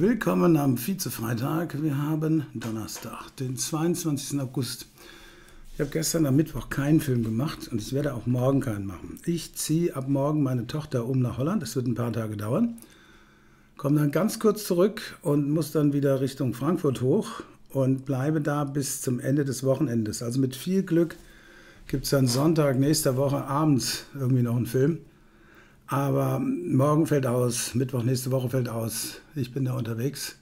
Willkommen am Vize-Freitag. Wir haben Donnerstag, den 22. August. Ich habe gestern am Mittwoch keinen Film gemacht und ich werde auch morgen keinen machen. Ich ziehe ab morgen meine Tochter um nach Holland. Das wird ein paar Tage dauern. Komme dann ganz kurz zurück und muss dann wieder Richtung Frankfurt hoch und bleibe da bis zum Ende des Wochenendes. Also mit viel Glück gibt es dann Sonntag nächster Woche abends irgendwie noch einen Film. Aber morgen fällt aus, Mittwoch nächste Woche fällt aus. Ich bin da unterwegs.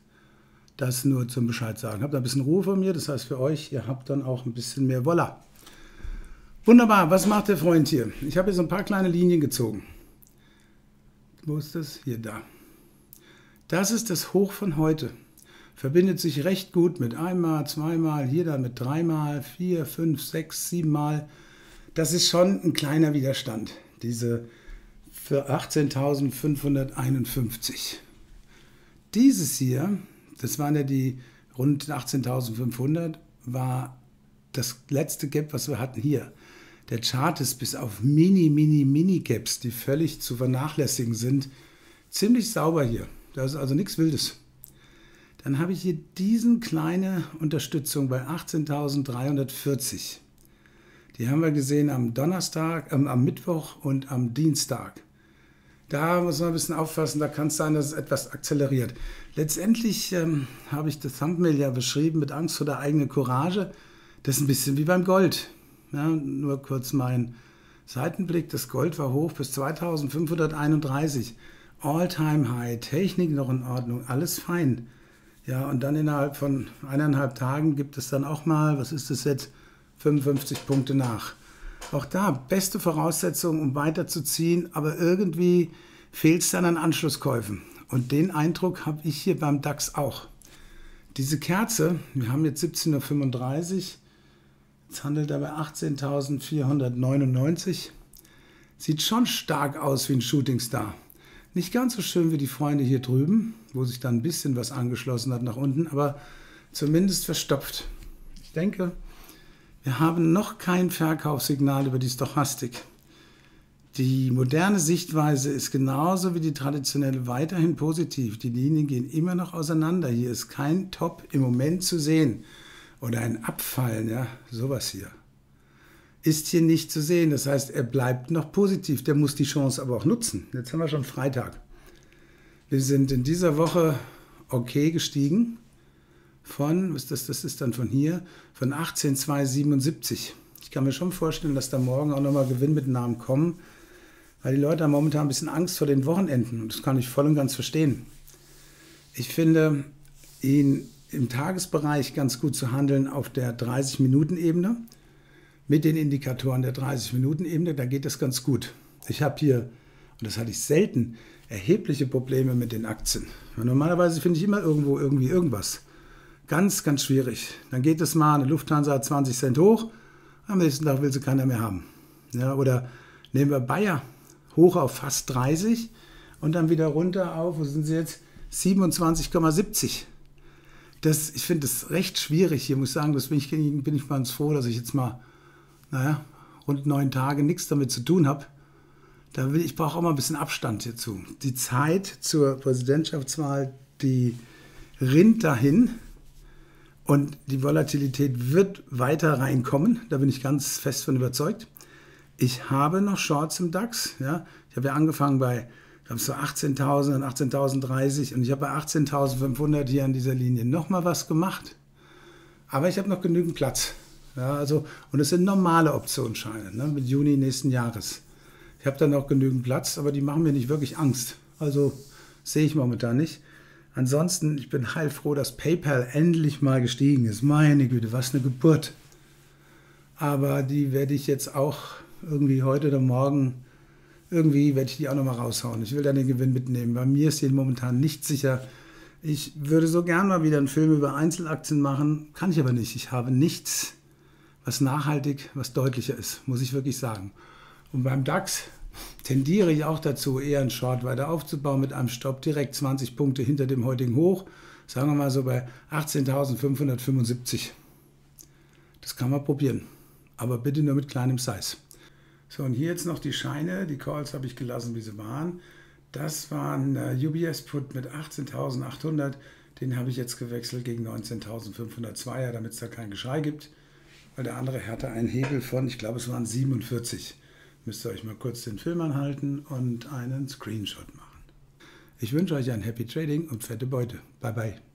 Das nur zum Bescheid sagen. Habt ein bisschen Ruhe von mir, das heißt für euch, ihr habt dann auch ein bisschen mehr Wolla. Wunderbar, was macht der Freund hier? Ich habe hier so ein paar kleine Linien gezogen. Wo ist das? Hier, da. Das ist das Hoch von heute. Verbindet sich recht gut mit einmal, zweimal, hier dann mit dreimal, 4, 5, 6, 7 Mal. Das ist schon ein kleiner Widerstand, diese für 18.551. Dieses hier, das waren ja die rund 18.500, war das letzte Gap, was wir hatten hier. Der Chart ist bis auf Mini-Gaps, die völlig zu vernachlässigen sind, ziemlich sauber hier. Da ist also nichts Wildes. Dann habe ich hier diesen kleine Unterstützung bei 18.340. Die haben wir gesehen am Donnerstag, am Mittwoch und am Dienstag. Da muss man ein bisschen aufpassen, da kann es sein, dass es etwas akzeleriert. Letztendlich habe ich das Thumbnail ja beschrieben mit Angst vor der eigenen Courage. Das ist ein bisschen wie beim Gold. Ja, nur kurz mein Seitenblick, das Gold war hoch bis 2531. All-Time-High, Technik noch in Ordnung, alles fein. Ja, und dann innerhalb von 1,5 Tagen gibt es dann auch mal, was ist das jetzt, 55 Punkte nach. Auch da beste Voraussetzungen, um weiterzuziehen, aber irgendwie fehlt es dann an Anschlusskäufen. Und den Eindruck habe ich hier beim DAX auch. Diese Kerze, wir haben jetzt 17.35 Uhr, jetzt handelt er bei 18.499. Sieht schon stark aus wie ein Shootingstar. Nicht ganz so schön wie die Freunde hier drüben, wo sich dann ein bisschen was angeschlossen hat nach unten, aber zumindest verstopft. Ich denke, wir haben noch kein Verkaufssignal über die Stochastik. Die moderne Sichtweise ist genauso wie die traditionelle weiterhin positiv. Die Linien gehen immer noch auseinander. Hier ist kein Top im Moment zu sehen oder ein Abfallen, ja, sowas hier. Ist hier nicht zu sehen, das heißt, er bleibt noch positiv. Der muss die Chance aber auch nutzen. Jetzt haben wir schon Freitag. Wir sind in dieser Woche okay gestiegen. Von, was ist das, das ist dann von hier, von 18.277. Ich kann mir schon vorstellen, dass da morgen auch nochmal Gewinnmitnahmen kommen, weil die Leute haben momentan ein bisschen Angst vor den Wochenenden und das kann ich voll und ganz verstehen. Ich finde ihn im Tagesbereich ganz gut zu handeln auf der 30-Minuten-Ebene, mit den Indikatoren der 30-Minuten-Ebene, da geht das ganz gut. Ich habe hier, und das hatte ich selten, erhebliche Probleme mit den Aktien. Normalerweise finde ich immer irgendwo irgendwie irgendwas. Ganz, ganz schwierig. Dann geht es mal, eine Lufthansa hat 20 Cent hoch, am nächsten Tag will sie keiner mehr haben. Ja, oder nehmen wir Bayer, hoch auf fast 30 und dann wieder runter auf, wo sind sie jetzt? 27,70. Ich finde das recht schwierig. Hier muss ich sagen, deswegen bin ich ganz froh, dass ich jetzt mal, naja, rund 9 Tage nichts damit zu tun habe. Ich brauche auch mal ein bisschen Abstand hierzu. Die Zeit zur Präsidentschaftswahl, die rinnt dahin. Und die Volatilität wird weiter reinkommen, da bin ich ganz fest von überzeugt. Ich habe noch Shorts im DAX. Ja. Ich habe ja angefangen bei 18.000 und 18.030 und ich habe bei 18.500 hier an dieser Linie nochmal was gemacht. Aber ich habe noch genügend Platz. Ja, also, und es sind normale Optionsscheine, ne, mit Juni nächsten Jahres. Ich habe dann noch genügend Platz, aber die machen mir nicht wirklich Angst. Also sehe ich momentan nicht. Ansonsten, ich bin heilfroh, dass PayPal endlich mal gestiegen ist. Meine Güte, was eine Geburt. Aber die werde ich jetzt auch irgendwie heute oder morgen, werde ich die auch nochmal raushauen. Ich will dann den Gewinn mitnehmen. Bei mir ist hier momentan nicht sicher. Ich würde so gern mal wieder einen Film über Einzelaktien machen, kann ich aber nicht. Ich habe nichts, was nachhaltig, was deutlicher ist, muss ich wirklich sagen. Und beim DAX tendiere ich auch dazu, eher einen Short weiter aufzubauen mit einem Stopp direkt 20 Punkte hinter dem heutigen Hoch. Sagen wir mal so bei 18.575. Das kann man probieren, aber bitte nur mit kleinem Size. So, und hier jetzt noch die Scheine. Die Calls habe ich gelassen, wie sie waren. Das war ein UBS-Put mit 18.800. Den habe ich jetzt gewechselt gegen 19.502er, damit es da kein Geschrei gibt. Weil der andere hatte einen Hebel von, ich glaube, es waren 47. Müsst ihr euch mal kurz den Film anhalten und einen Screenshot machen. Ich wünsche euch ein Happy Trading und fette Beute. Bye, bye.